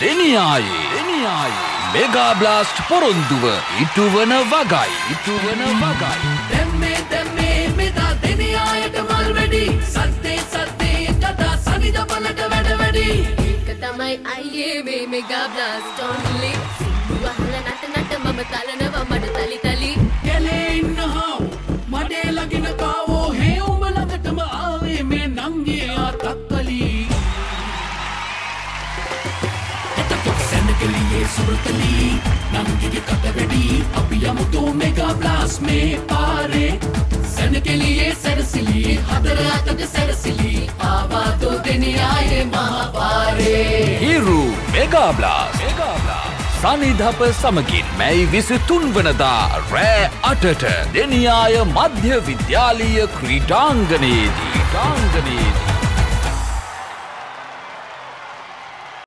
Deniyaya. Mega Blast poronduva ituvana vagai. Demme mida deniyayata malvedi satte kada sanida palata vedavedi ikka thamai ayye me Mega Blast only simbahala natanata mama talanawa madu tali kele inna ho made lagina pawo he umalagatama aave me nange a takkali लिए सुरतली नंगे कतबेड़ी अपिया मुतो mega blast में पारे सन के लिए सरसली हदरा तक सरसली आवा तो दुनियाए महापारे हीरू मेगा ब्लास्ट सानिधप समगिन मई 23 वनदा रे अटट दुनियाए मध्य विद्यालय क्रीडांगणे